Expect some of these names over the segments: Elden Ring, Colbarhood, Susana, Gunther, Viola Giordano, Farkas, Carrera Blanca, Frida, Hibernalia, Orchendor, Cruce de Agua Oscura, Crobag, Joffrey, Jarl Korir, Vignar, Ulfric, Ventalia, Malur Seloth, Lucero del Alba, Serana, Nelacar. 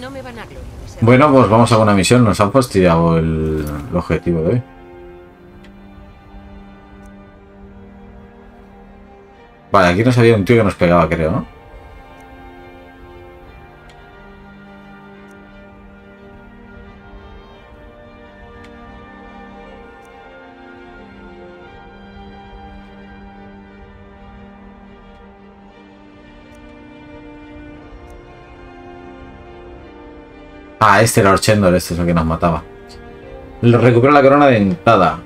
No me van a gloriar. Bueno, pues vamos a una misión. Nos han fastidiado el objetivo de hoy. Vale, aquí nos había un tío que nos pegaba, creo, ¿no? Ah, este era Orchendor, este es el que nos mataba. Recupera la corona dentada.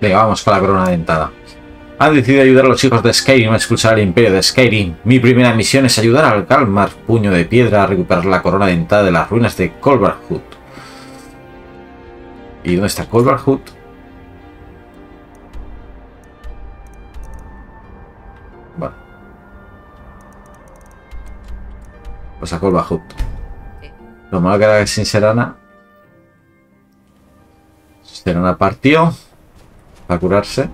Venga, vamos con la corona dentada. Han decidido ayudar a los hijos de Skyrim a expulsar al imperio de Skyrim. Mi primera misión es ayudar al Kalmar Puño de Piedra a recuperar la corona dentada de las ruinas de Colbarhood. ¿Y dónde está Colbarhood? Vale. Pues a Colbarhood. Lo malo que era sin Serana. Serana partió. A curarse.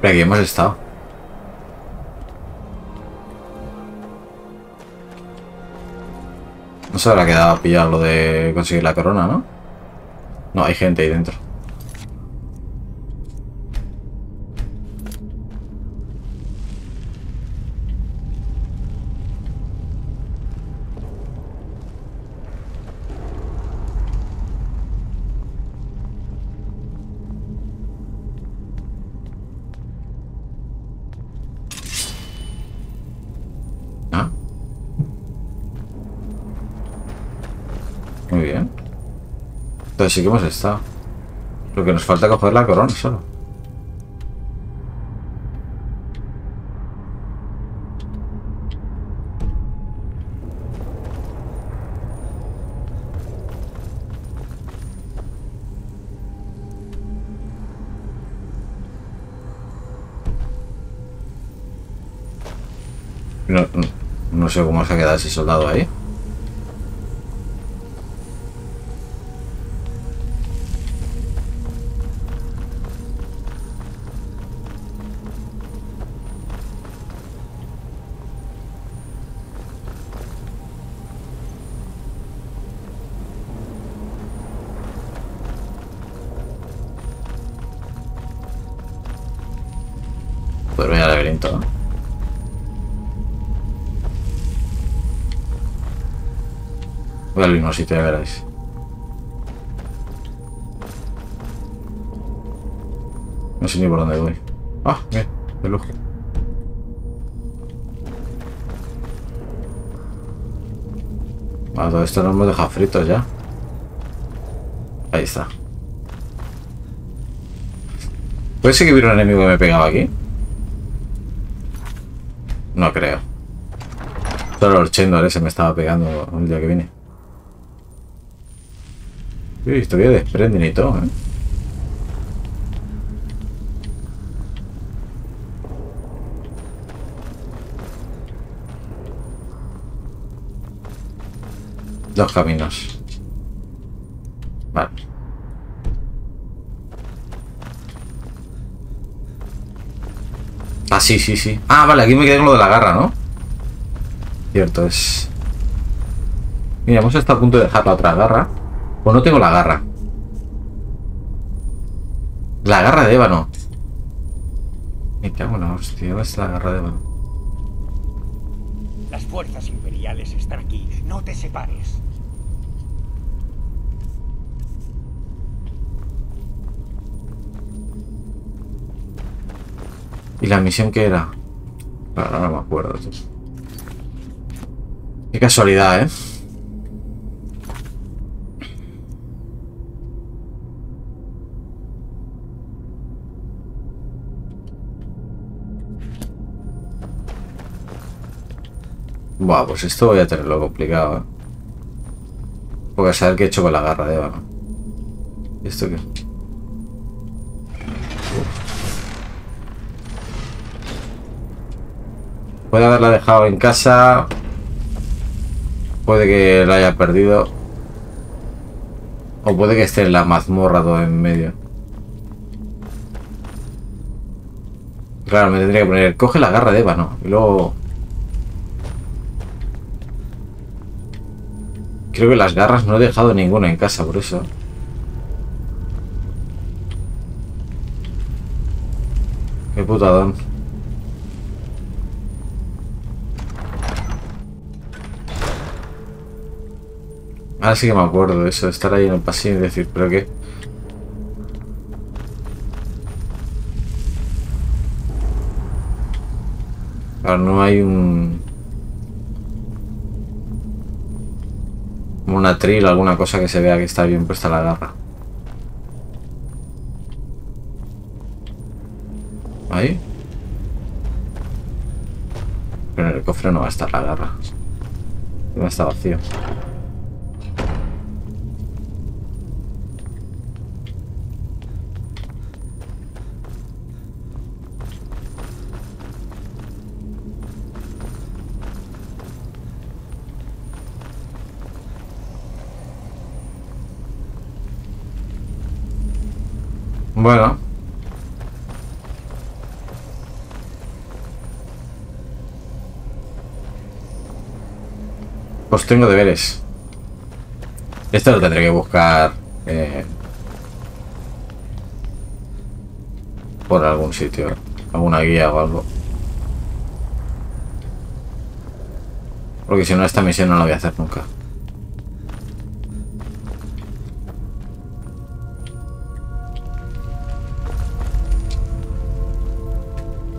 Pero aquí hemos estado. No se habrá quedado a pillar lo de conseguir la corona, ¿no? No, hay gente ahí dentro. Muy bien. Entonces sí que hemos estado. Lo que nos falta es coger la corona solo. No sé cómo se ha quedado ese soldado ahí. No, si te veréis. No sé ni por dónde voy. Ah, bien, de lujo. Bueno, todo esto nos hemos dejado fritos ya. Ahí está. ¿Puede ser que hubiera un enemigo que me pegaba aquí? No creo. Solo Orchendor ese me estaba pegando el día que vine. Uy, todavía desprenden y todo, ¿eh? Dos caminos. Vale. Ah, sí, sí, sí. Ah, vale, aquí me quedé con lo de la garra, ¿no? Cierto es. Mira, hemos estado a punto de dejar la otra garra. Pues no tengo la garra. La garra de ébano. Me cago en la hostia. ¿Dónde está la garra de ébano? Las fuerzas imperiales están aquí. No te separes. ¿Y la misión qué era? Claro, no me acuerdo. Qué casualidad, ¿eh? Buah, pues esto voy a tenerlo complicado, ¿eh? Voy a saber qué he hecho con la garra de vaca. ¿Y esto qué? Puede haberla dejado en casa. Puede que la haya perdido. O puede que esté en la mazmorra todo en medio. Claro, me tendría que poner... Coge la garra de ébano. Y luego... Creo que las garras no he dejado ninguna en casa, por eso. Qué putadón. Ahora sí que me acuerdo de eso, de estar ahí en el pasillo y decir, ¿pero qué? Claro, no hay un... un atril, alguna cosa que se vea que está bien puesta la garra. ¿Ahí? Pero en el cofre no va a estar la garra. No está vacío. Bueno. Pues tengo deberes. Esto lo tendré que buscar por algún sitio, alguna guía o algo. Porque si no, esta misión no la voy a hacer nunca.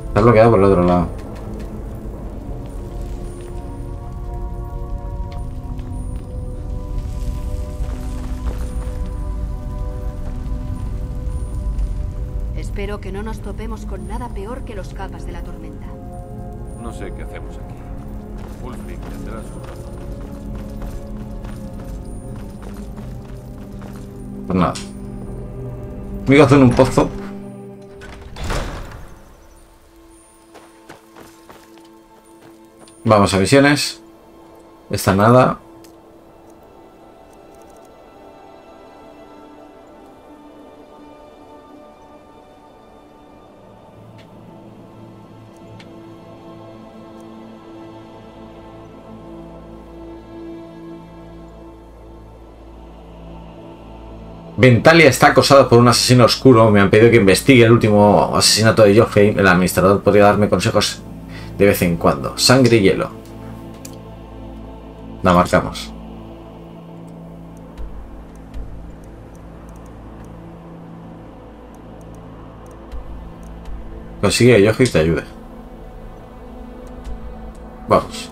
Está bloqueado por el otro lado. Espero que no nos topemos con nada peor que los capas de la tormenta. No sé qué hacemos aquí. Ulfric tendrá su razón. Pues nada. Me voy a hacer un pozo. Vamos a misiones. Esta nada. Ventalia está acosada por un asesino oscuro. Me han pedido que investigue el último asesinato de Joffrey. El administrador podría darme consejos de vez en cuando. Sangre y hielo. La marcamos. Consigue a Joffrey y te ayude. Vamos.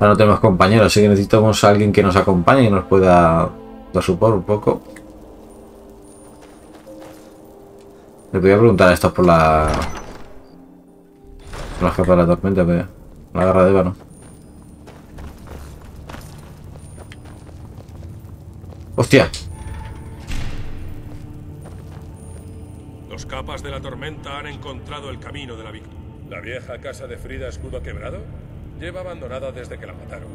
Ahora no tenemos compañeros, así que necesitamos a alguien que nos acompañe y nos pueda dar soporte un poco. Le voy a preguntar a estos por la... la capa de la tormenta, pero la garra de vano. ¡Hostia! Los capas de la tormenta han encontrado el camino de la victoria. ¿La vieja casa de Frida escudo quebrado? Lleva abandonada desde que la mataron.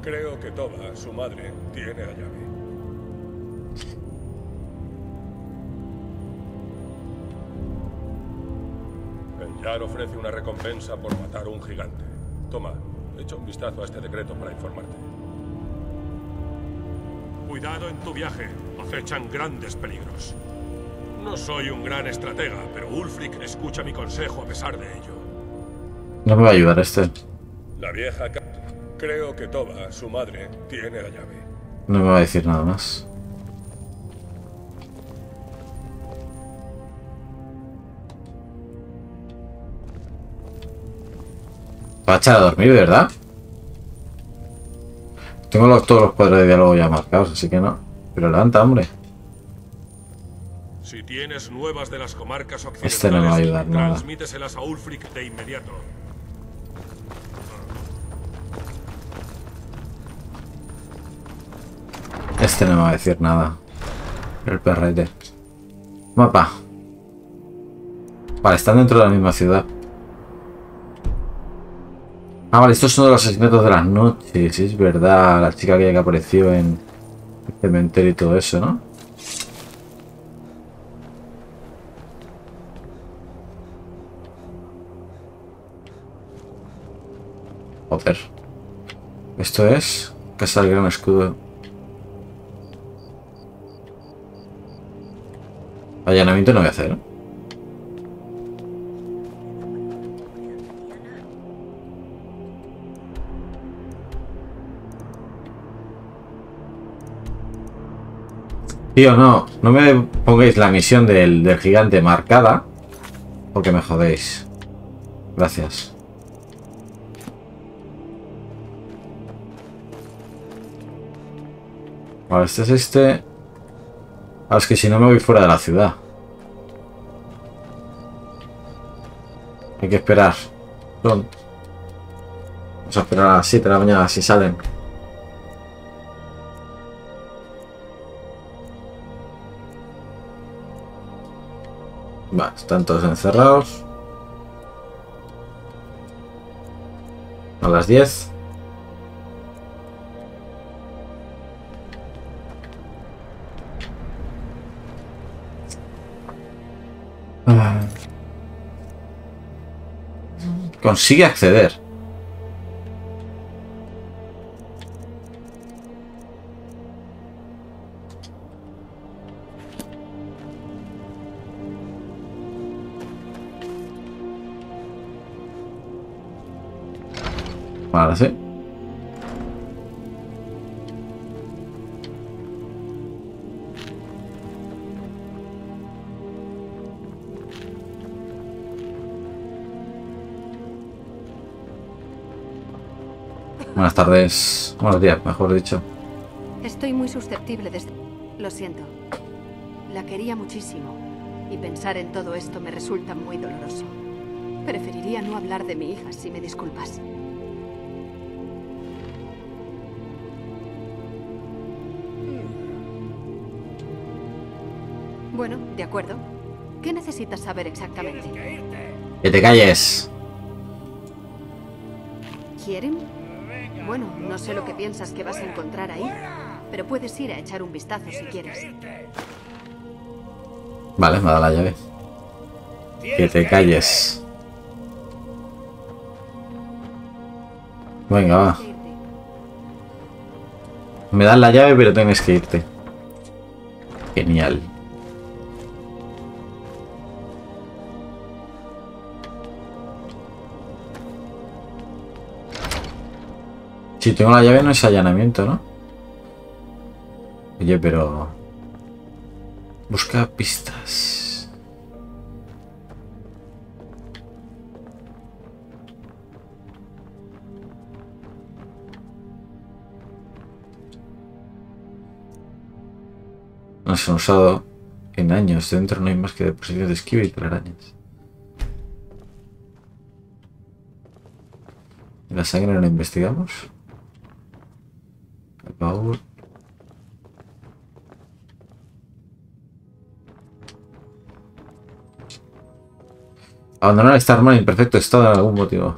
Creo que Toba, su madre, tiene la llave. Jarl ofrece una recompensa por matar a un gigante. Toma, echa un vistazo a este decreto para informarte. Cuidado en tu viaje, acechan grandes peligros. No soy un gran estratega, pero Ulfric escucha mi consejo a pesar de ello. No me va a ayudar este. La vieja... Creo que Toba, su madre, tiene la llave. No me va a decir nada más. Va a echar a dormir, ¿verdad? Tengo todos los cuadros de diálogo ya marcados, así que no. Pero levanta, hombre. Si tienes nuevas de las comarcas occidentales, este no va a ayudar nada. Transmíteselas a Ulfric de inmediato. Este no me va a decir nada. El perrete. Mapa. Vale, están dentro de la misma ciudad. Ah, vale, estos son de los asesinatos de las noches. Es verdad, la chica que apareció en el cementerio y todo eso, ¿no? Joder. Esto es Casa del Gran Escudo. Allanamiento no voy a hacer. Tío, no me pongáis la misión del gigante marcada, porque me jodéis. Gracias. Vale, este es este. Ah, es que si no me voy fuera de la ciudad. Hay que esperar. Vamos a esperar a las 7 de la mañana si salen. Vale, están todos encerrados. A las 10. Consigue acceder. Ahora sí. Buenas tardes, buenos días, mejor dicho. Estoy muy susceptible de... Lo siento. La quería muchísimo y pensar en todo esto me resulta muy doloroso. Preferiría no hablar de mi hija si me disculpas. Bueno, de acuerdo. ¿Qué necesitas saber exactamente? ¡Que te calles! ¿Quieren? Bueno, no sé lo que piensas que vas a encontrar ahí, pero puedes ir a echar un vistazo si quieres. Vale, me da la llave. Que te calles. Venga, va. Me dan la llave, pero tienes que irte. Genial. Si tengo la llave no es allanamiento, ¿no? Oye, pero... Busca pistas. No se han usado en años. Dentro no hay más que depósitos de esquiva y telarañas. ¿La sangre no la investigamos? El baúl. Abandonar esta arma en perfecto estado en algún motivo.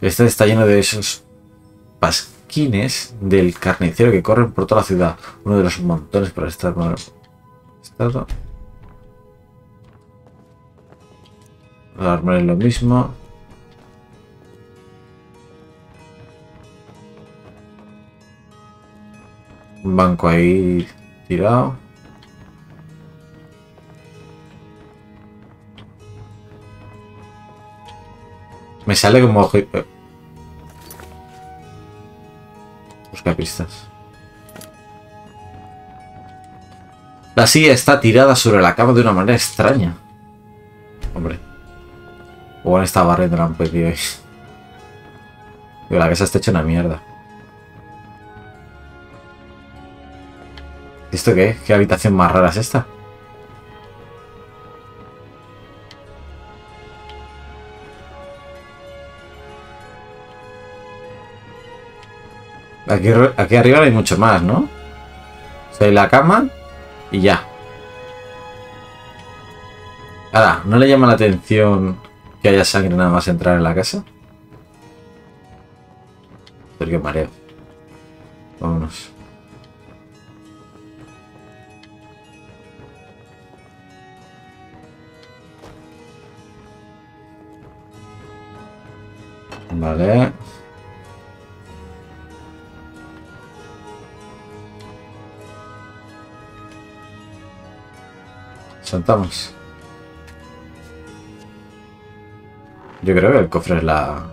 Este está lleno de esos pasquines del carnicero que corren por toda la ciudad. Uno de los montones para esta arma. Estado. La arma es lo mismo. Un banco ahí tirado. Me sale como ojo. Busca pistas. La silla está tirada sobre la cama de una manera extraña. Hombre. O en esta barra de la han pedido. La casa está hecha una mierda. ¿Esto qué es? ¿Qué habitación más rara es esta? Aquí arriba no hay mucho más, ¿no? O sea, hay la cama y ya. Ahora, ¿no le llama la atención que haya sangre nada más entrar en la casa? Pero qué mareo. Vámonos. Vale. Saltamos. Yo creo que el cofre es la...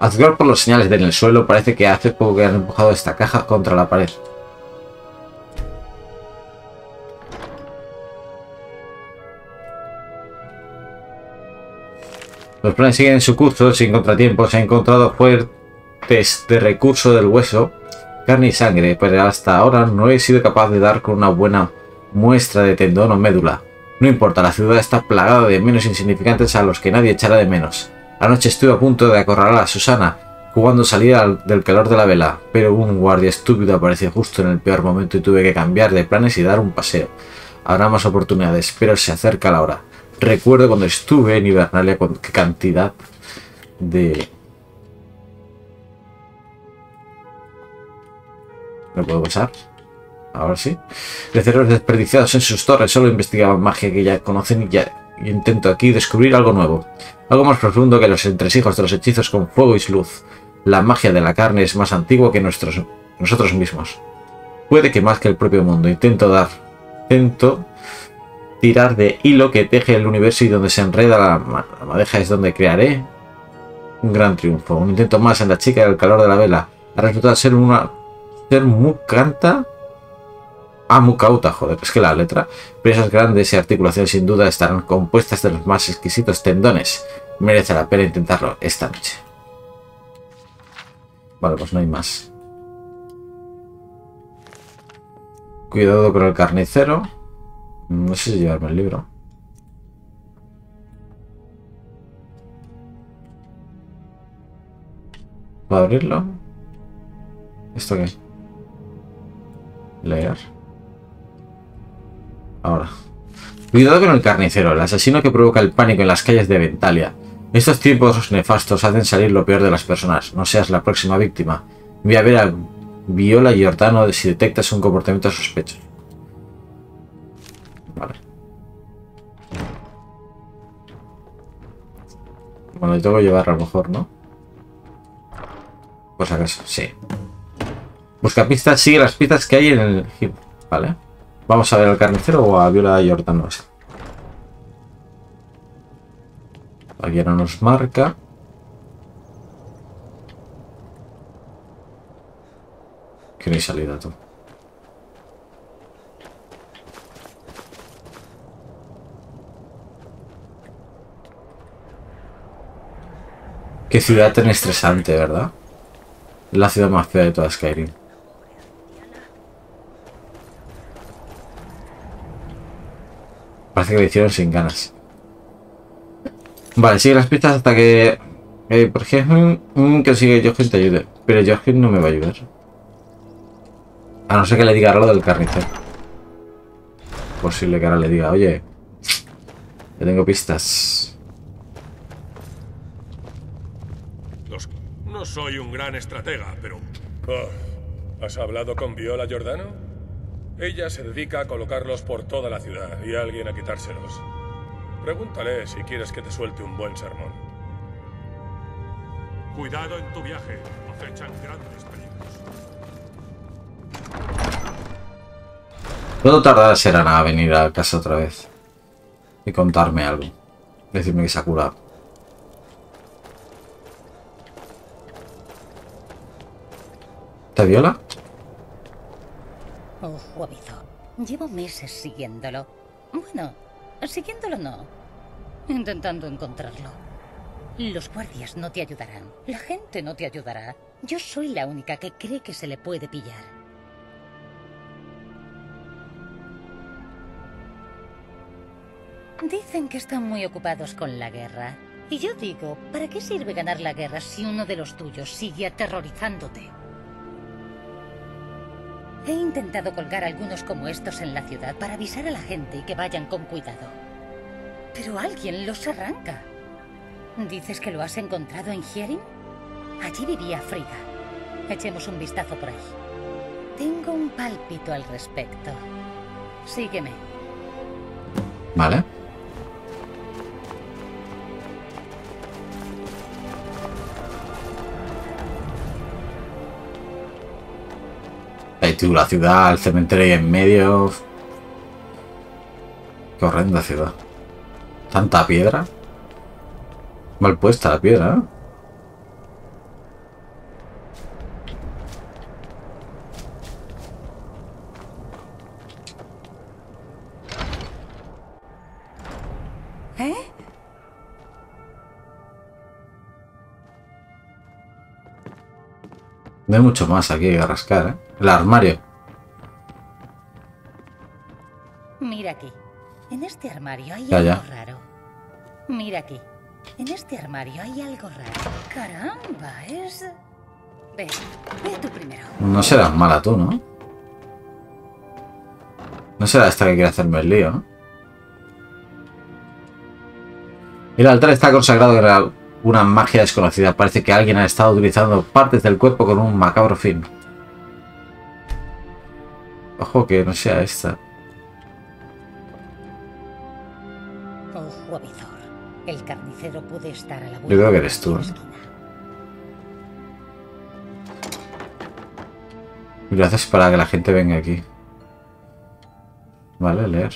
Azgar por los señales en el suelo, parece que hace poco que han empujado esta caja contra la pared. Los planes siguen en su curso, sin contratiempos. Se ha encontrado fuertes de recurso del hueso, carne y sangre, pero hasta ahora no he sido capaz de dar con una buena muestra de tendón o médula. No importa, la ciudad está plagada de menos insignificantes a los que nadie echará de menos. Anoche estuve a punto de acorralar a Susana, jugando salida del calor de la vela, pero un guardia estúpido apareció justo en el peor momento y tuve que cambiar de planes y dar un paseo. Habrá más oportunidades, pero se acerca la hora. Recuerdo cuando estuve en Hibernalia con qué cantidad de... ¿Lo puedo pasar? Ahora sí. De cerebros desperdiciados en sus torres, solo investigaban magia que ya conocen y ya... Intento aquí descubrir algo nuevo, algo más profundo que los entresijos de los hechizos con fuego y luz. La magia de la carne es más antigua que nosotros mismos. Puede que más que el propio mundo. Intento tirar de hilo que teje el universo y donde se enreda la madeja es donde crearé un gran triunfo. Un intento más en la chica del calor de la vela. Ha resultado ser muy canta. Amucauta, joder, es que la letra. Presas grandes y articulaciones sin duda estarán compuestas de los más exquisitos tendones. Merece la pena intentarlo esta noche. Vale, pues no hay más. Cuidado con el carnicero. No sé si llevarme el libro. ¿Puedo abrirlo? ¿Esto qué? Leer. Ahora. Cuidado con el carnicero, el asesino que provoca el pánico en las calles de Ventalia. Estos tiempos nefastos hacen salir lo peor de las personas. No seas la próxima víctima. Voy a ver a Viola Giordano si detectas un comportamiento sospechoso. Vale. Bueno, yo tengo que llevarlo a lo mejor, ¿no? Pues acaso, sí. Busca pistas, sigue las pistas que hay en el... Vale. Vamos a ver al carnicero o a Viola Giordano. Aquí no nos marca. Que no hay salida, tú. Qué ciudad tan estresante, ¿verdad? La ciudad más fea de toda Skyrim. Parece que lo hicieron sin ganas. Vale, sigue las pistas hasta que... por ejemplo, consigue Joffrey te ayude. Pero Joffrey no me va a ayudar. A no ser que le diga lo del carnicero. Posible que ahora le diga, oye, yo tengo pistas. No soy un gran estratega, pero... Oh, ¿has hablado con Viola Giordano? Ella se dedica a colocarlos por toda la ciudad y a alguien a quitárselos. Pregúntale si quieres que te suelte un buen sermón. Cuidado en tu viaje, acechan grandes peligros. Puedo tardar a Serana a venir a casa otra vez y contarme algo. Decirme que se ha curado. ¿Te viola? Oh, guapizo. Llevo meses siguiéndolo. Bueno, siguiéndolo no. Intentando encontrarlo. Los guardias no te ayudarán. La gente no te ayudará. Yo soy la única que cree que se le puede pillar. Dicen que están muy ocupados con la guerra. Y yo digo, ¿para qué sirve ganar la guerra si uno de los tuyos sigue aterrorizándote? He intentado colgar algunos como estos en la ciudad para avisar a la gente y que vayan con cuidado. Pero alguien los arranca. ¿Dices que lo has encontrado en Hiering? Allí vivía Frida. Echemos un vistazo por ahí. Tengo un pálpito al respecto. Sígueme. Vale. Ahí tú, la ciudad, el cementerio ahí en medio. Qué horrenda ciudad. Tanta piedra. Mal puesta la piedra, ¿no? No hay mucho más aquí que rascar, ¿eh? El armario. Mira aquí. En este armario hay algo raro. Mira aquí. En este armario hay algo raro. Caramba, es... Ve tú primero. No serás mala tú, ¿no? No será esta que quiere hacerme el lío, ¿no? El altar está consagrado a una magia desconocida. Parece que alguien ha estado utilizando partes del cuerpo con un macabro fin. Ojo que no sea esta. Ojo, avizor. El carnicero puede estar a la vuelta. Yo creo que eres tú, ¿eh? Y lo haces para que la gente venga aquí. Vale, leer.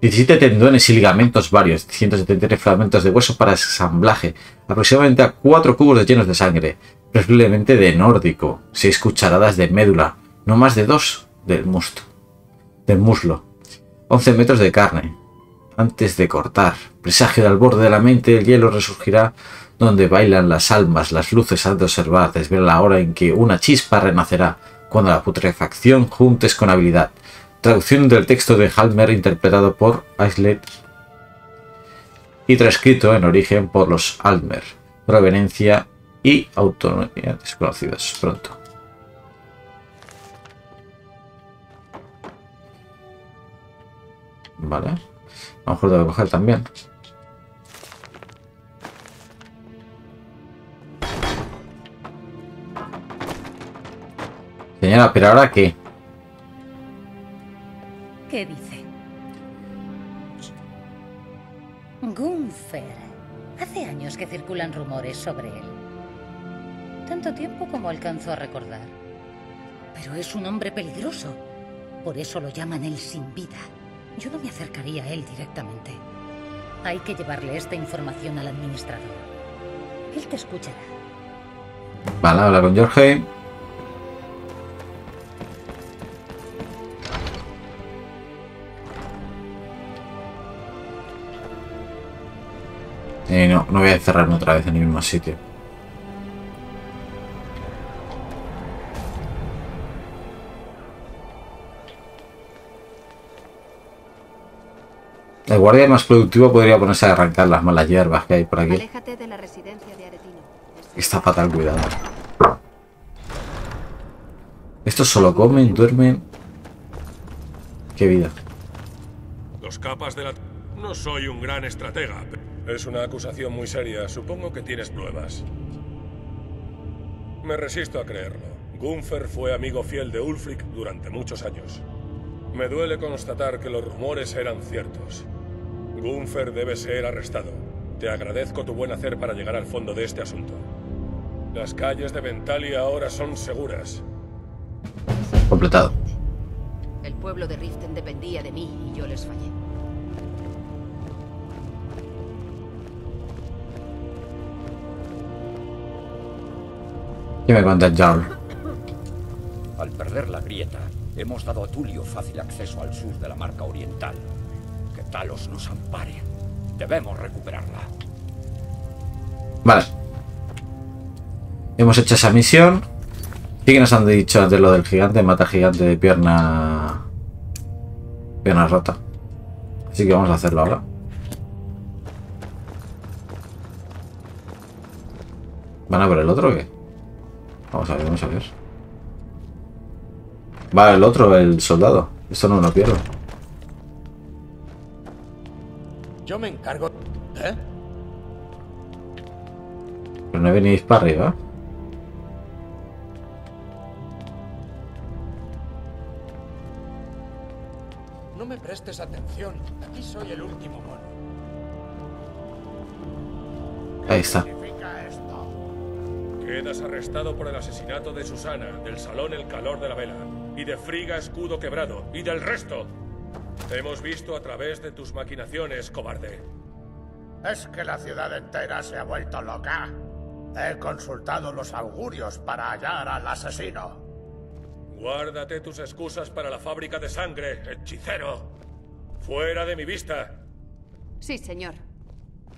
17 tendones y ligamentos varios, 173 fragmentos de hueso para ensamblaje, aproximadamente a 4 cubos de llenos de sangre, preferiblemente de nórdico, 6 cucharadas de médula, no más de 2 del muslo, 11 metros de carne, antes de cortar, presagio del borde de la mente, el hielo resurgirá donde bailan las almas, las luces han de observar, desvela la hora en que una chispa renacerá, cuando la putrefacción juntes con habilidad. Traducción del texto de Halmer interpretado por Aislet y transcrito en origen por los Halmer. Proveniencia y autonomía desconocidos. Pronto. Vale. A lo mejor debo coger también. Señora, pero ahora qué. ¿Qué dice? Gunther. Hace años que circulan rumores sobre él. Tanto tiempo como alcanzó a recordar. Pero es un hombre peligroso. Por eso lo llaman el sin vida. Yo no me acercaría a él directamente. Hay que llevarle esta información al administrador. Él te escuchará. Vale, habla con Jorge. No voy a encerrarme otra vez en el mismo sitio. El guardia más productivo podría ponerse a arrancar las malas hierbas que hay por aquí. Aléjate de la residencia de Aretino. Está fatal cuidado. Estos solo comen, duermen. Qué vida. Dos capas de la... No soy un gran estratega, pero... Es una acusación muy seria. Supongo que tienes pruebas. Me resisto a creerlo. Gunther fue amigo fiel de Ulfric durante muchos años. Me duele constatar que los rumores eran ciertos. Gunther debe ser arrestado. Te agradezco tu buen hacer para llegar al fondo de este asunto. Las calles de Ventalia ahora son seguras. Completado. El pueblo de Riften dependía de mí y yo les fallé. ¿Qué me cuenta Jarl? Al perder la grieta, hemos dado a Tulio fácil acceso al sur de la marca oriental. Que Talos nos ampare. Debemos recuperarla. Vale. Hemos hecho esa misión. Sí que nos han dicho de lo del gigante, mata gigante de pierna rota. Así que vamos a hacerlo ahora. ¿Van a por el otro o qué? Vamos a ver, vamos a ver. Va el otro, el soldado. Esto no lo pierdo. Yo me encargo. ¿Eh? Pero no venís para arriba. No me prestes atención. Aquí soy el último mono. Ahí está. Quedas arrestado por el asesinato de Susana, del salón El Calor de la Vela, y de Frida Escudo Quebrado, y del resto. Te hemos visto a través de tus maquinaciones, cobarde. Es que la ciudad entera se ha vuelto loca. He consultado los augurios para hallar al asesino. Guárdate tus excusas para la fábrica de sangre, hechicero. ¡Fuera de mi vista! Sí, señor.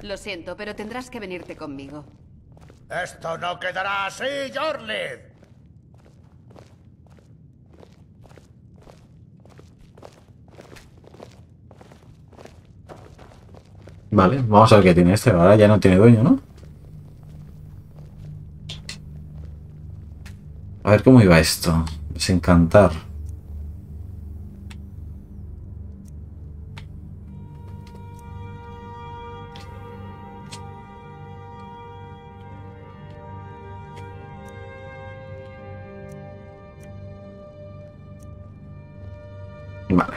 Lo siento, pero tendrás que venirte conmigo. ¡Esto no quedará así, Jorlid! Vale, vamos a ver qué tiene este. Ahora ya no tiene dueño, ¿no? A ver cómo iba esto. Desencantar. Vale.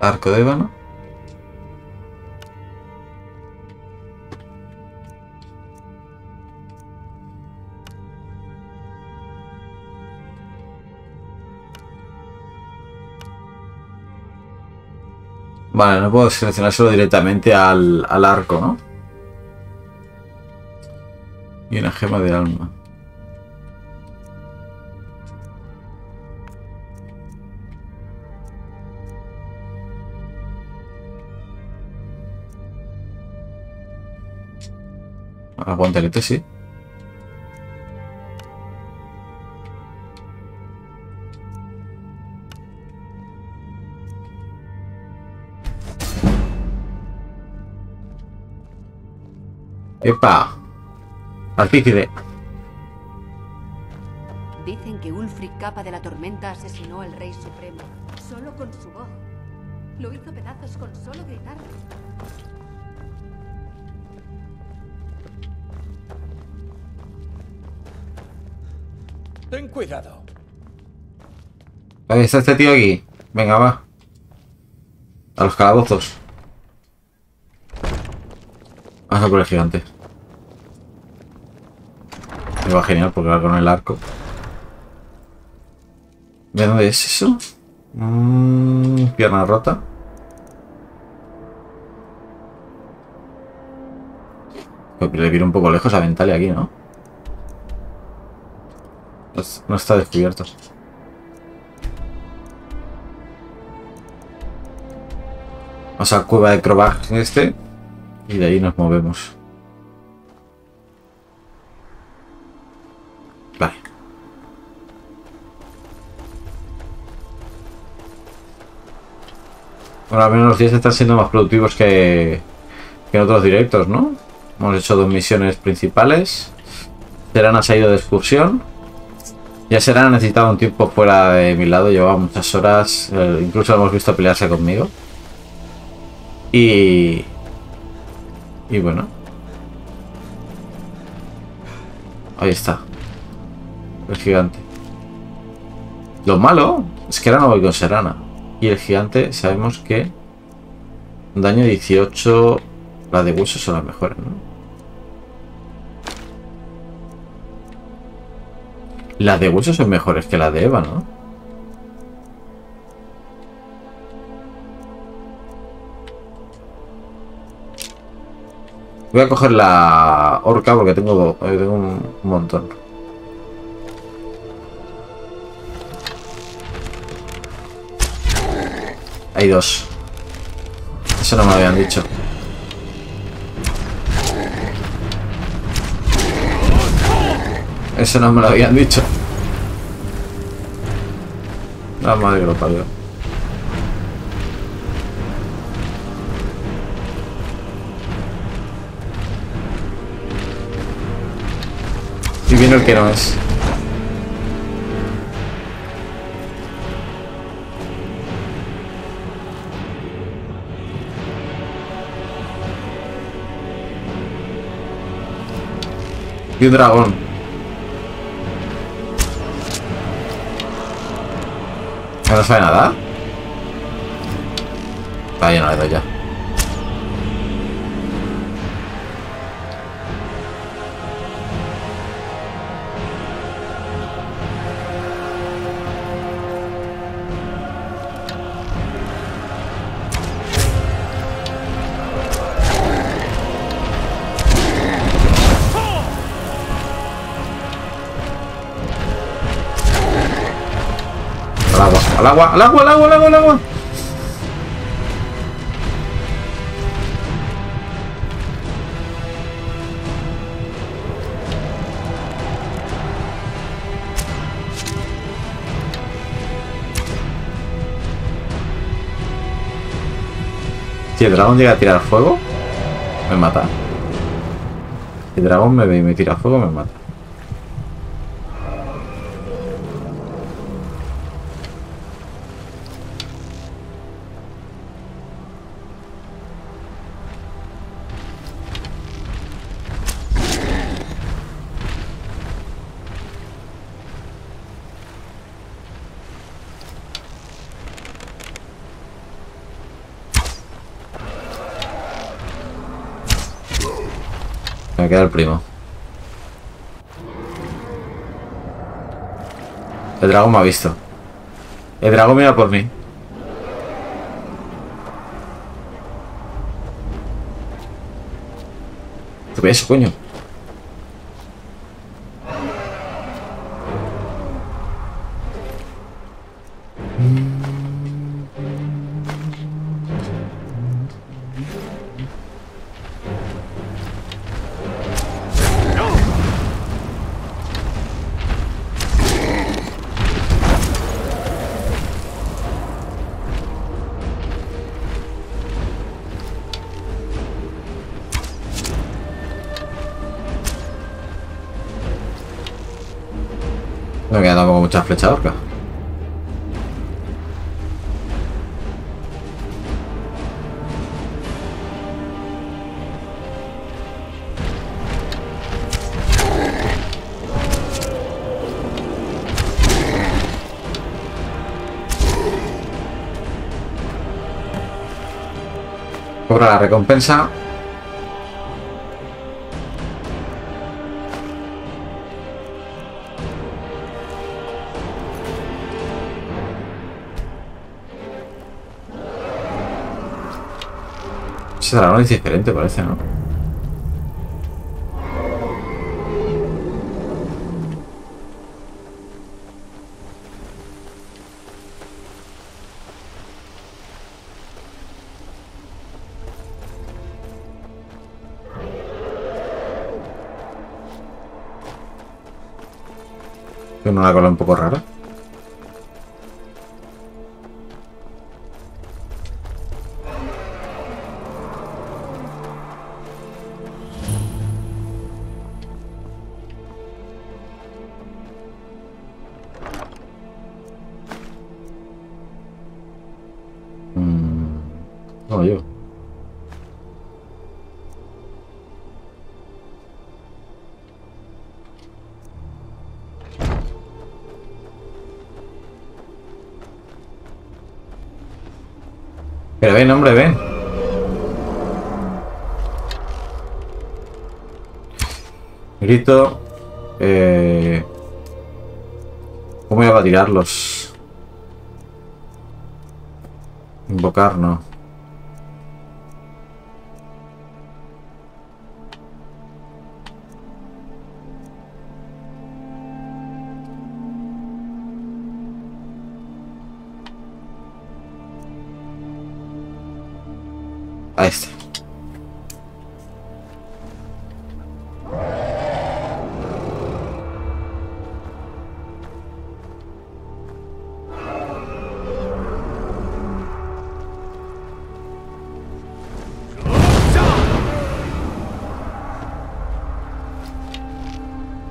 Arco de ébano. Vale, no puedo seleccionárselo directamente al arco, ¿no? Y una gema de alma. Guantelete, sí. ¡Epa! Artífice. Dicen que Ulfric, capa de la tormenta, asesinó al Rey Supremo solo con su voz. Lo hizo pedazos con solo gritar. Ten cuidado. Ahí está este tío aquí. Venga, va. A los calabozos. Vamos a por el gigante. Me va genial porque va con el arco. ¿De dónde es eso? Pierna rota. Le viro un poco lejos a Ventalia aquí, ¿no? No está descubierto. Vamos a cueva de Crobag este. Y de ahí nos movemos. Vale. Bueno, al menos los días están siendo más productivos que en otros directos, ¿no? Hemos hecho dos misiones principales. Serana se ha ido de excursión. Ya Serana ha necesitado un tiempo fuera de mi lado, llevaba muchas horas, incluso lo hemos visto pelearse conmigo. Y bueno. Ahí está. El gigante. Lo malo es que ahora no voy con Serana. Y el gigante sabemos que daño 18, la de huesos son las mejores, ¿no? Las de huesos son mejores que las de Eva, ¿no? Voy a coger la orca porque tengo un montón. Hay dos. Eso no me lo habían dicho. Eso no me lo habían dicho. La madre que lo parió. Y viene el que no es. Y un dragón. ¿No sabe nada? Está lleno de ya. Al agua, al agua, al agua, al agua, al agua. Si el dragón llega a tirar fuego, me mata. Si el dragón me ve y me tira fuego, me mata. Me queda el primo. El dragón me ha visto. El dragón mira por mí. ¿Qué ves, coño? No me queda tampoco muchas flechas de orca. Cobra la recompensa. Ese dragón es diferente, parece, ¿no? Tiene una cola un poco rara. Pero ven, hombre, ven. Grito. ¿Cómo iba a tirarlos? Invocar, no. a este.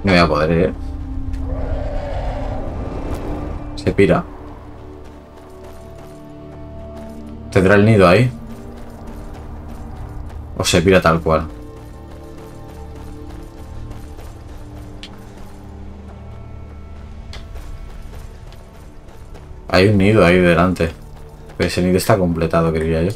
No voy a poder, ¿eh? Se pira. ¿Tendrá el nido ahí? ¿O se pira tal cual? Hay un nido ahí delante. Pero ese nido está completado, creía yo.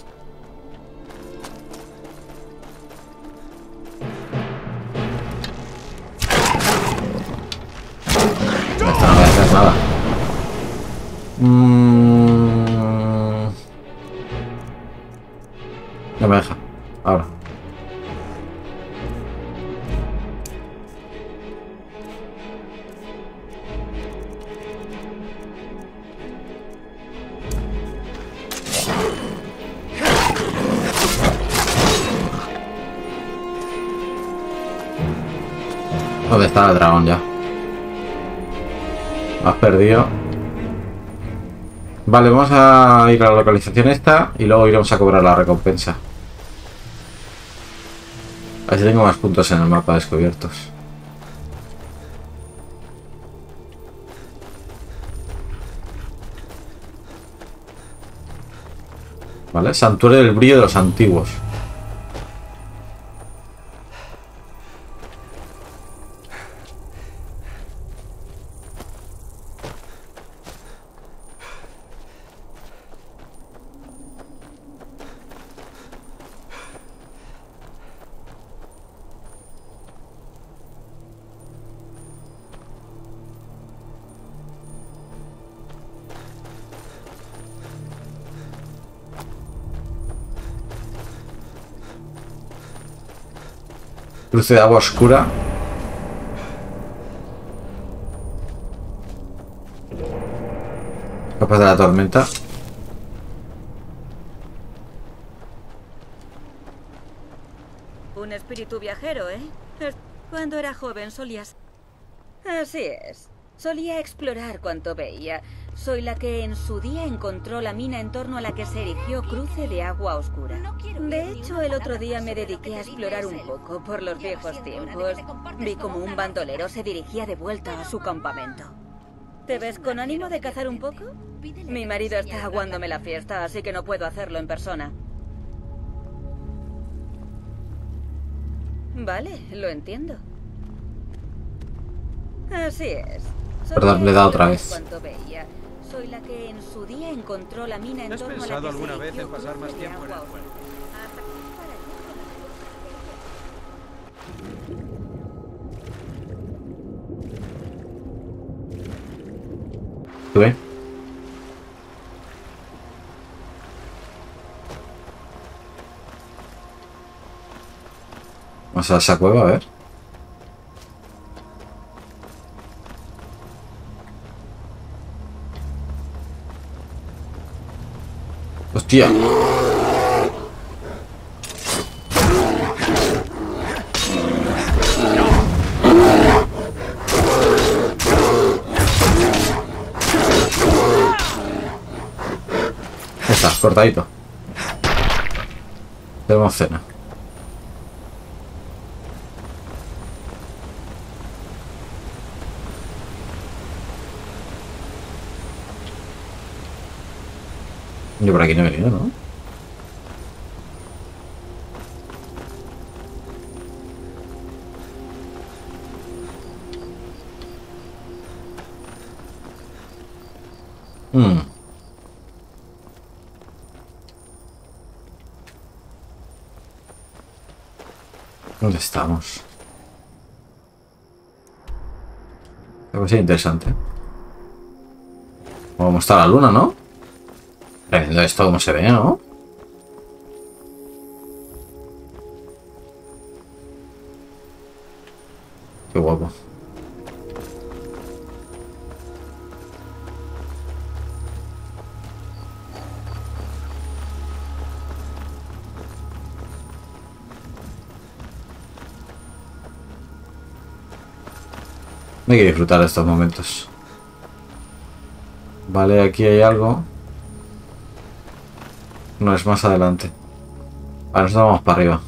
No me deja. Ahora. ¿Dónde está el dragón ya? Lo has perdido. Vale, vamos a ir a la localización esta y luego iremos a cobrar la recompensa. A ver si tengo más puntos en el mapa descubiertos. Vale, Santuario del Brillo de los Antiguos. Cruce de Agua Oscura. Capas de la Tormenta. Un espíritu viajero, ¿eh? Cuando era joven solías... Así es. Solía explorar cuanto veía. Soy la que en su día encontró la mina en torno a la que se erigió Cruce de Agua Oscura. De hecho, el otro día me dediqué a explorar un poco por los viejos tiempos. Vi como un bandolero se dirigía de vuelta a su campamento. ¿Te ves con ánimo de cazar un poco? Mi marido está aguándome la fiesta, así que no puedo hacerlo en persona. Vale, lo entiendo. Así es. Perdón, le he dado otra vez. Soy la que en su día encontró la mina en torno a la que se erigió alguna vez en pasar más tiempo en el pueblo. ¿Tú ves? Vamos a esa cueva, a ver. Hostia. Está cortadito. Tenemos cena. Yo por aquí no he venido, ¿no? ¿Dónde estamos? Algo así interesante. Vamos a estar la luna, ¿no? Tremendo esto como se ve, ¿no? Qué guapo. Hay que disfrutar de estos momentos. Vale, aquí hay algo. No, es más adelante. Ahora nosotros vamos para arriba.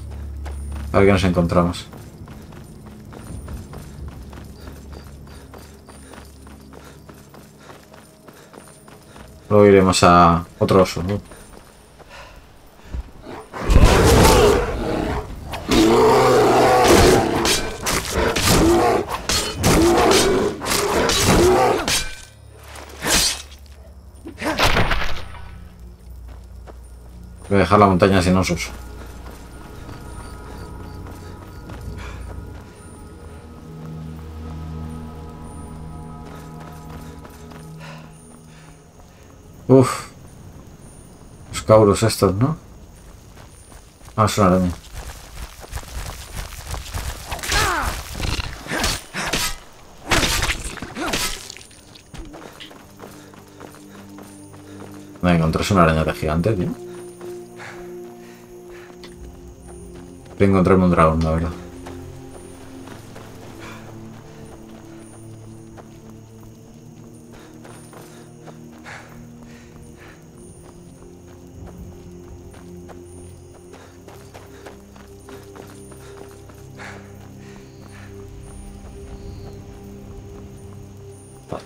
A ver qué nos encontramos. Luego iremos a otro oso, ¿no? Voy a dejar la montaña sin osos. Uff. Los cauros estos, ¿no? Ah, es una araña. Me encontré una araña de gigante, tío. Voy a encontrarme un dragón, la verdad.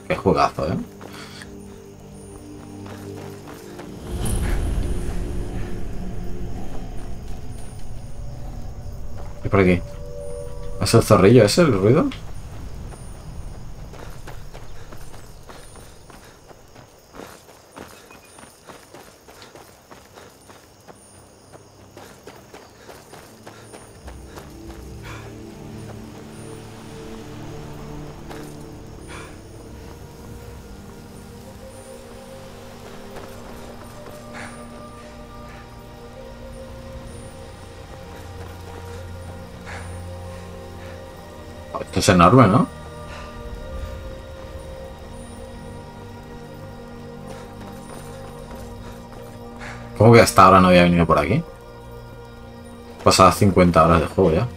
Qué juegazo, ¿eh? Por aquí. ¿Es el zorrillo ese el ruido? Es enorme, ¿no? ¿Cómo que hasta ahora no había venido por aquí? Pasadas 50 horas de juego ya.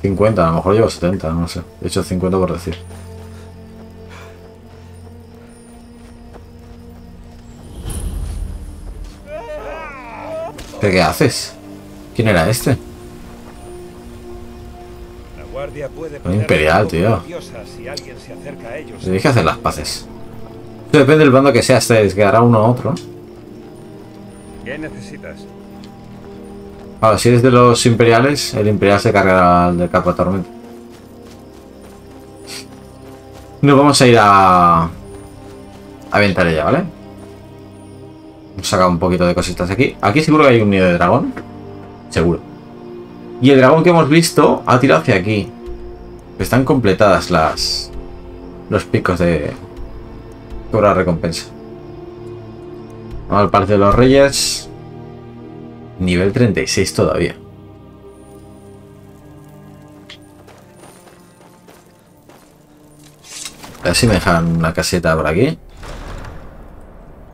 ¿50? A lo mejor llevo 70, no sé. He hecho 50 por decir. ¿Pero qué haces? ¿Quién era este? Un imperial, tío. Le dije hacer las paces. Eso depende del bando que sea, se desgarrará uno a otro. ¿Qué necesitas? Ahora, si eres de los imperiales, el imperial se cargará al del capa tormenta. Nos vamos a ir a Ventalia, ¿vale? Hemos sacado un poquito de cositas aquí. Aquí seguro que hay un nido de dragón. Seguro. Y el dragón que hemos visto ha tirado hacia aquí. Están completadas las... los picos de... cobrar recompensa. Vamos al Parque de los Reyes. Nivel 36 todavía. A ver si me dejan una caseta por aquí.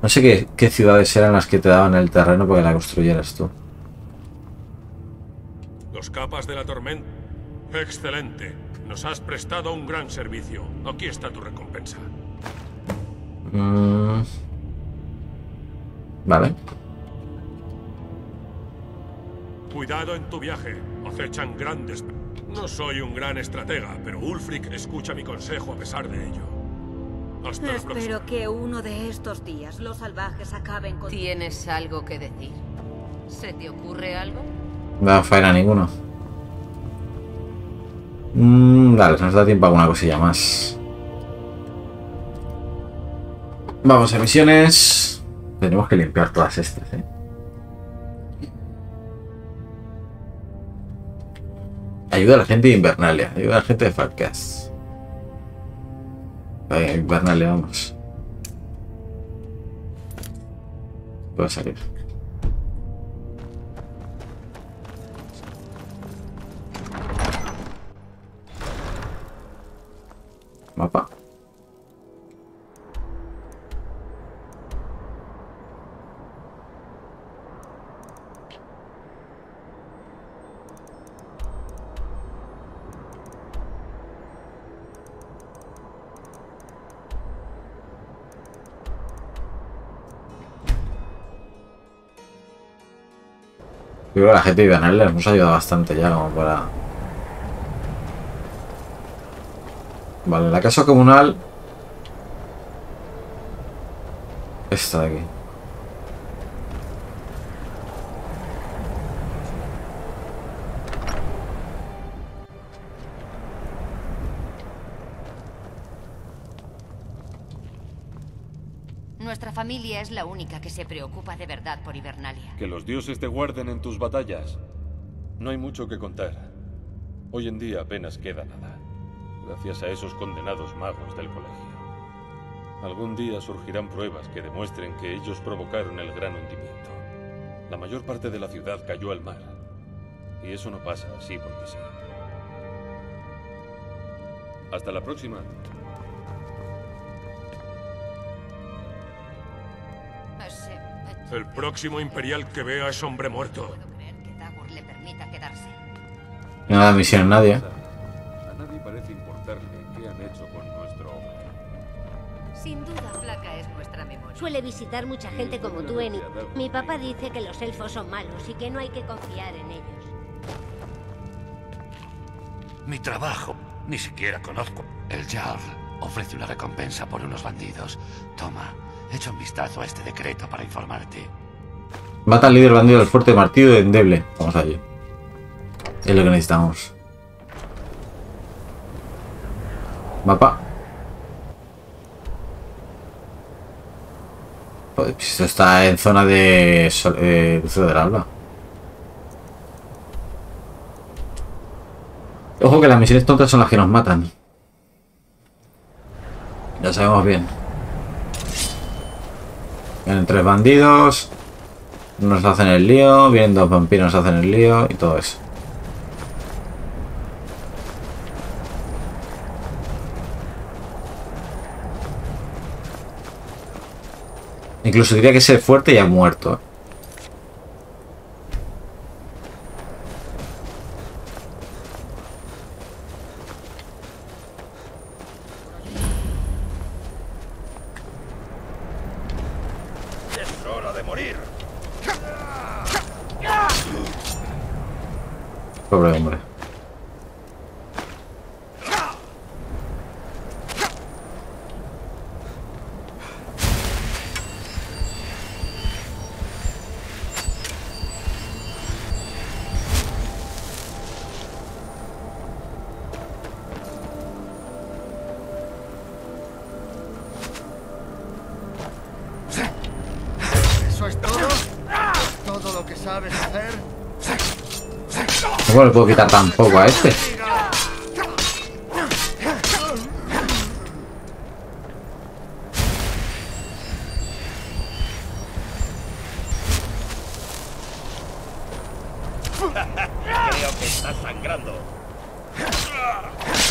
No sé qué ciudades eran las que te daban el terreno para que la construyeras tú. Los capas de la tormenta. Excelente. Nos has prestado un gran servicio. Aquí está tu recompensa. Vale. Cuidado en tu viaje. Acechan grandes... No soy un gran estratega, pero Ulfric escucha mi consejo a pesar de ello. Espero que uno de estos días los salvajes acaben con... ¿Tienes algo que decir? ¿Se te ocurre algo? No faena ninguno. Dale, nos da tiempo a alguna cosilla más. Vamos a misiones. Tenemos que limpiar todas estas, ¿eh? Ayuda a la gente de Hibernalia. Ayuda a la gente de Farkas. Hibernalia, vamos. Voy a salir. Mapa. Digo, la gente de Hibernalia nos ha ayudado bastante ya como para... Vale, la casa comunal... Esta de aquí. Nuestra familia es la única que se preocupa de verdad por Hibernalia. Que los dioses te guarden en tus batallas. No hay mucho que contar. Hoy en día apenas queda nada. Gracias a esos condenados magos del colegio. Algún día surgirán pruebas que demuestren que ellos provocaron el gran hundimiento. La mayor parte de la ciudad cayó al mar. Y eso no pasa así porque sí. Hasta la próxima. El próximo imperial que vea es hombre muerto. Nada me hicieron nadie. A nadie parece importarle qué han hecho con nuestro hombre. Sin duda, flaca es nuestra memoria. Suele visitar mucha gente como tú en... Mi papá dice que los elfos son malos y que no hay que confiar en ellos. Mi trabajo, ni siquiera conozco. El Jarl ofrece una recompensa por unos bandidos. Toma, echa un vistazo a este decreto para informarte. Mata al líder bandido del fuerte martillo de endeble. Vamos allí. Es lo que necesitamos. Mapa. Esto está en zona de Lucero del Alba. Ojo que las misiones tontas son las que nos matan. Ya sabemos bien. Vienen 3 bandidos. Nos hacen el lío. Vienen 2 vampiros, nos hacen el lío. Y todo eso. Incluso diría que ser fuerte y ha muerto. Es hora de morir. Pobre hombre. No le puedo quitar tampoco a este. Creo que está sangrando.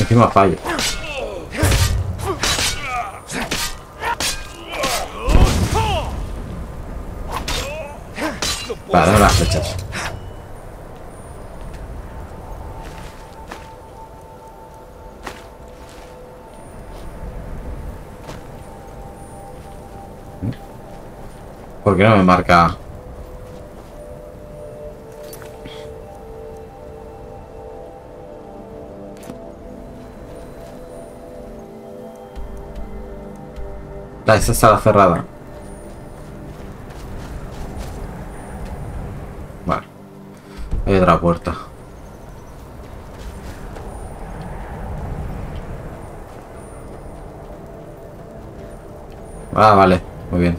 Encima fallo. Para dar las flechas. ¿Por qué no me marca? Esta sala cerrada. Vale. Hay otra puerta. Ah, vale. Muy bien.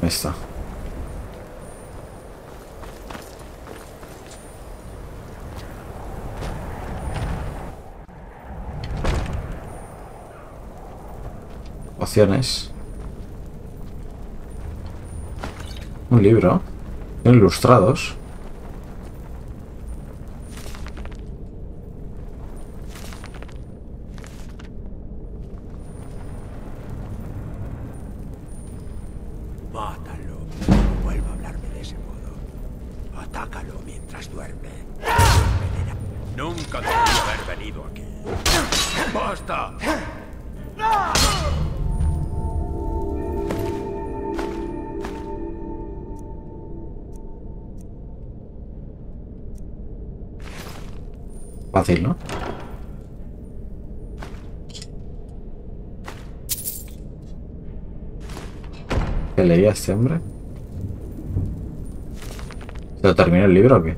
Esta. Opciones. Un libro. Ilustrados. Nunca debía haber venido aquí. ¡Basta! Fácil, ¿no? ¿Qué leía este hombre? ¿Se terminó el libro o qué?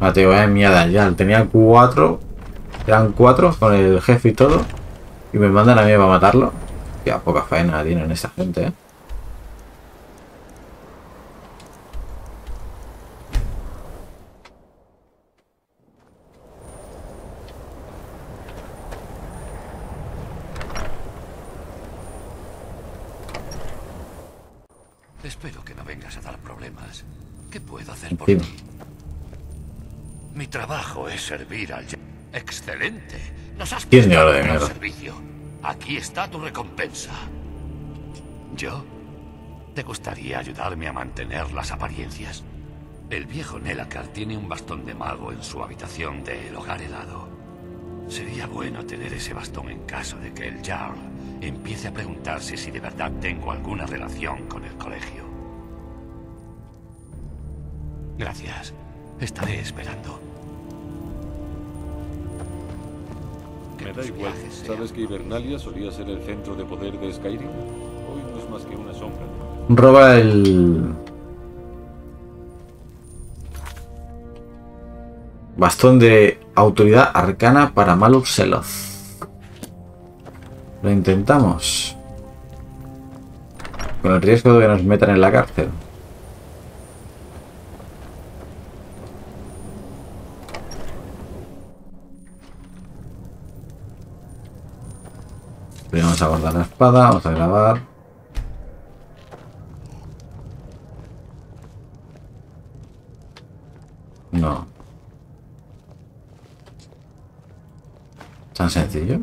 Ah, tío, vaya mierda, ya tenía 4. Eran 4 con el jefe y todo. Y me mandan a mí para matarlo. Ya poca faena tienen esa gente, ¿eh? Espero que no vengas a dar problemas. ¿Qué puedo hacer por ti? Mi trabajo es servir al... Excelente. Nos has prestado un servicio. Aquí está tu recompensa. ¿Yo? ¿Te gustaría ayudarme a mantener las apariencias? El viejo Nelacar tiene un bastón de mago en su habitación del hogar helado. Sería bueno tener ese bastón en caso de que el Jarl empiece a preguntarse si de verdad tengo alguna relación con el colegio. Gracias. Estaré esperando. Me da igual. ¿Sabes que Hibernalia solía ser el centro de poder de Skyrim? Hoy no es más que una sombra. Roba el... bastón de autoridad arcana para Malur Seloth. Lo intentamos. Con el riesgo de que nos metan en la cárcel. Primero vamos a guardar la espada, vamos a grabar. No. ¿Tan sencillo?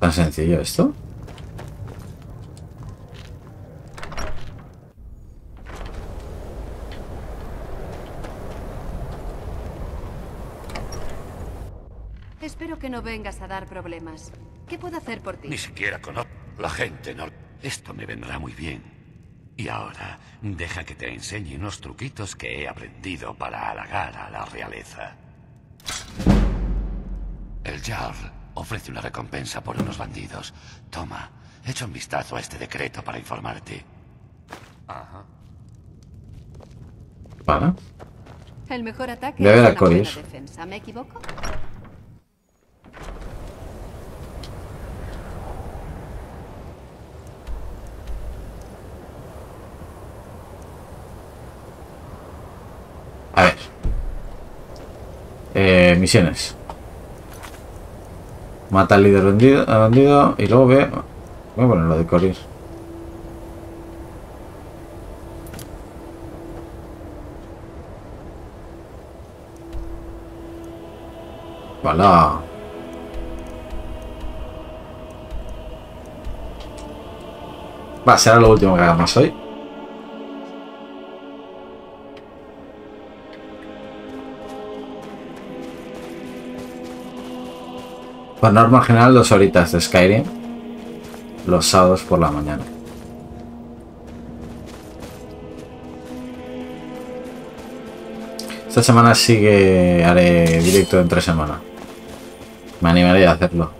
¿Tan sencillo esto? Espero que no vengas a dar problemas. ¿Qué puedo hacer por ti? Ni siquiera conozco la gente, no. Esto me vendrá muy bien. Y ahora, deja que te enseñe unos truquitos que he aprendido para halagar a la realeza. El Jarl ofrece una recompensa por unos bandidos. Toma, echa un vistazo a este decreto para informarte. Ajá. ¿Para? El mejor ataque es una buena defensa. ¿Me equivoco? A ver. Misiones. Mata al líder bandido y luego ve... Voy a poner lo de Korir. ¡Vala! Va, será lo último que hagamos hoy. Por norma general, 2 horitas de Skyrim los sábados por la mañana. Esta semana sí que haré directo entre semana. Me animaré a hacerlo.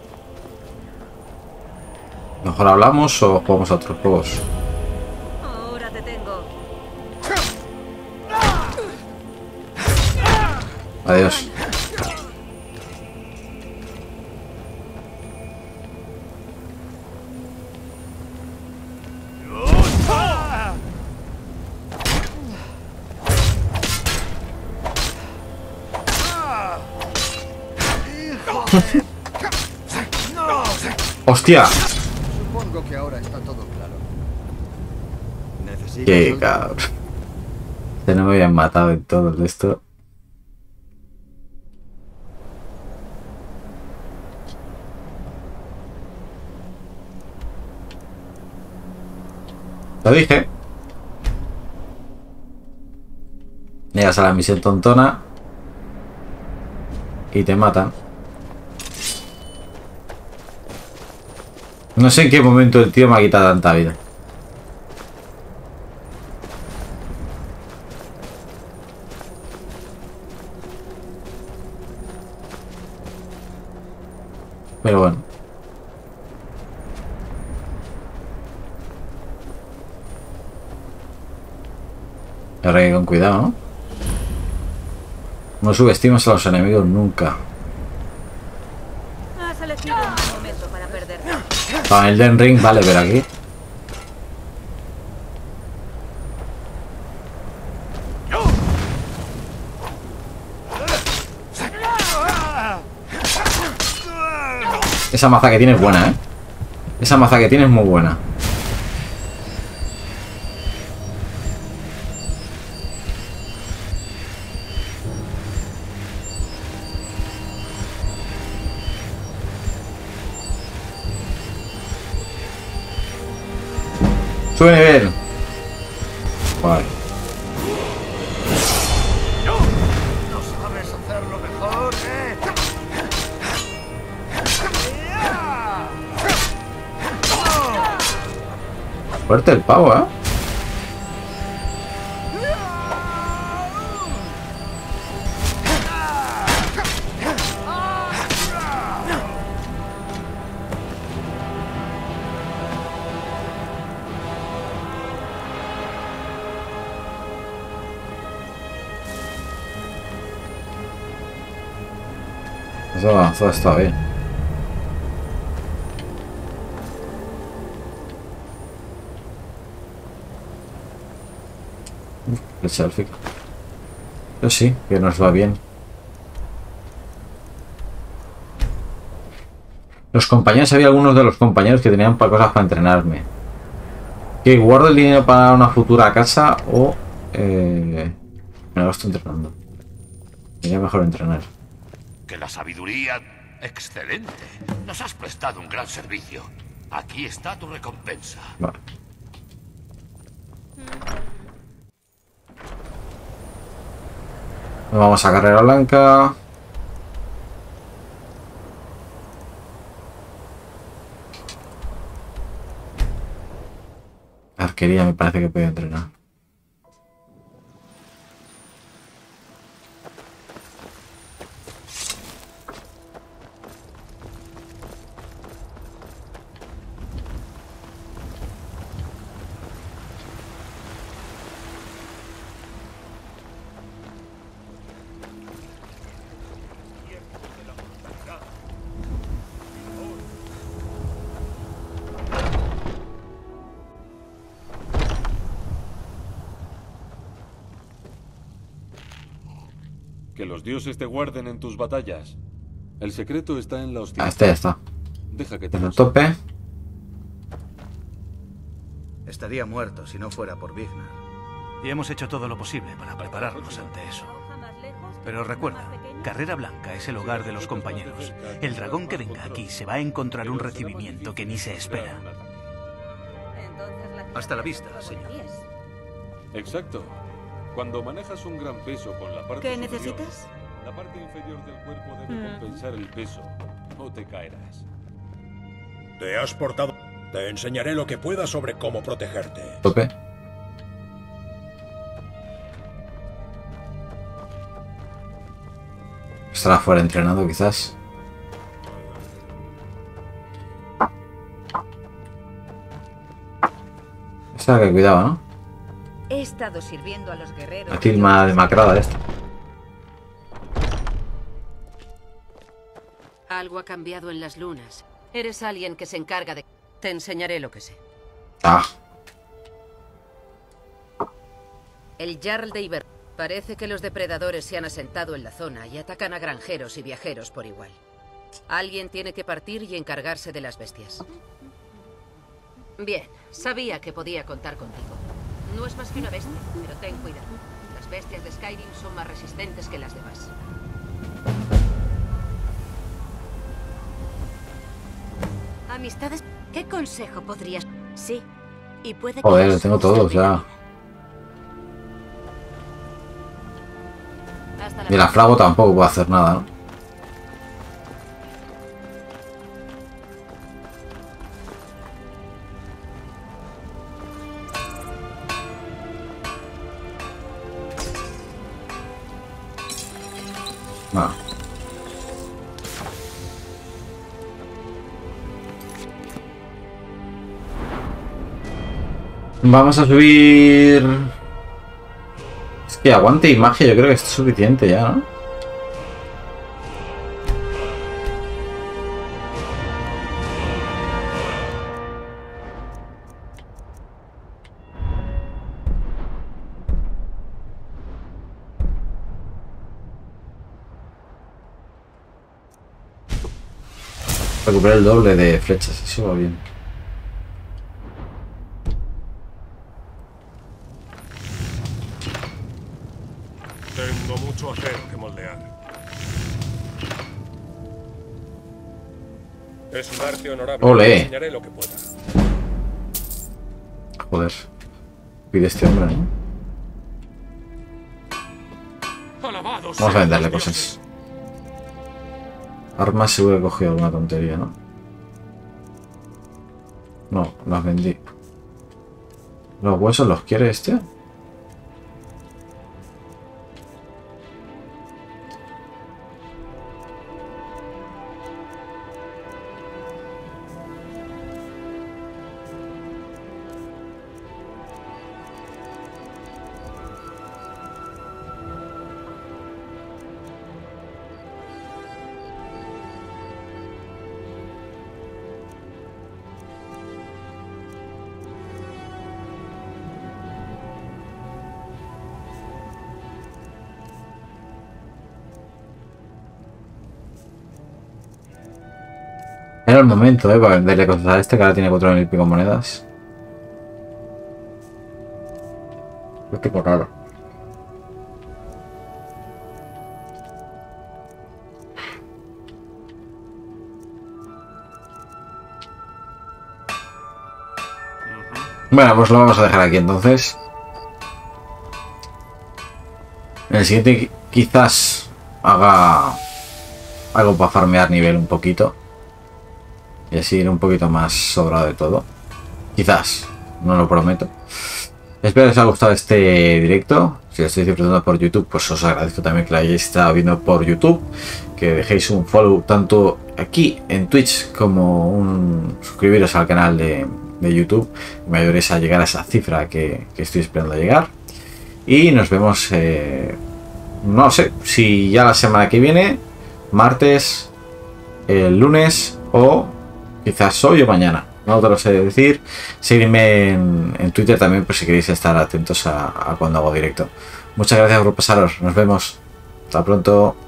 Mejor hablamos o jugamos a otros juegos. Ahora te tengo. Adiós. ¡Hostia! Supongo que ahora está todo claro. ¡Qué cabrón! Este no me habían matado en todo esto. Lo dije. Llegas a la misión tontona y te matan. No sé en qué momento el tío me ha quitado tanta vida. Pero bueno. Ahora que con cuidado, ¿no? No subestimas a los enemigos nunca. Has elegido un momento para perderme. Para el Elden Ring, vale, pero aquí. Esa maza que tiene es buena, ¿eh? Esa maza que tiene es muy buena. Sube nivel. Vale. No sabes hacerlo mejor, ¿eh? Fuerte el pavo, ¿eh? Todo está bien. El selfie. Yo sí, que nos va bien. Los compañeros, había algunos de los compañeros que tenían cosas para entrenarme. Que guardo el dinero para una futura casa o me lo estoy entrenando. Sería mejor entrenar. Que la sabiduría... Excelente. Nos has prestado un gran servicio. Aquí está tu recompensa. Vale. Nos vamos a Carrera Blanca. Arquería me parece que puedo entrenar. Dioses te guarden en tus batallas. El secreto está en la hostilidad. Ah, este está. Deja que te lo tope. Estaría muerto si no fuera por Vignar. Y hemos hecho todo lo posible para prepararnos ante eso. Pero recuerda, Carrera Blanca es el hogar de los compañeros. El dragón que venga aquí se va a encontrar un recibimiento que ni se espera. Hasta la vista, señor. Exacto. Cuando manejas un gran peso con la parte superior, ¿necesitas? La parte inferior del cuerpo debe compensar el peso o te caerás. Te has portado. Te enseñaré lo que pueda sobre cómo protegerte. Tope. Estará fuera entrenado quizás. Esta que cuidaba, ¿no? He estado sirviendo a los guerreros. La tilma demacrada esta. Algo ha cambiado en las lunas. Eres alguien que se encarga de... Te enseñaré lo que sé. Ah. El Jarl de Hibernalia. Parece que los depredadores se han asentado en la zona y atacan a granjeros y viajeros por igual. Alguien tiene que partir y encargarse de las bestias. Bien, sabía que podía contar contigo. No es más que una bestia, pero ten cuidado. Las bestias de Skyrim son más resistentes que las demás. Amistades, ¿qué consejo podrías...? Sí, Y puede joder, lo tengo todo ya. Y la flago tampoco puede hacer nada, ¿no? Bueno. Vamos a subir... Es que aguante y magia, yo creo que es suficiente ya, ¿no? Recuperar el doble de flechas, eso va bien. Tengo mucho acero que moldear. Es un arte honorable. Ole. Enseñaré lo que pueda. Joder. Pide este hombre, ¿no? Vamos a venderle cosas. Armas seguro que he cogido alguna tontería, ¿no? No, las vendí. ¿Los huesos los quiere este? Era el momento, para venderle cosas a este que ahora tiene 4.000 y pico monedas. Es tipo raro. Bueno, pues lo vamos a dejar aquí entonces. En el siguiente quizás haga algo para farmear nivel un poquito. Y así ir un poquito más sobrado de todo. Quizás, no lo prometo. Espero que os haya gustado este directo. Si lo estáis disfrutando por YouTube, pues os agradezco también que lo hayáis estado viendo por YouTube. Que dejéis un follow tanto aquí en Twitch como un suscribiros al canal de YouTube. Me ayudéis a llegar a esa cifra que estoy esperando llegar. Y nos vemos, no sé, si ya la semana que viene, martes, el lunes o... quizás hoy o mañana, no te lo sé decir. Seguidme en Twitter también por si queréis estar atentos a cuando hago directo. Muchas gracias por pasaros, nos vemos, hasta pronto.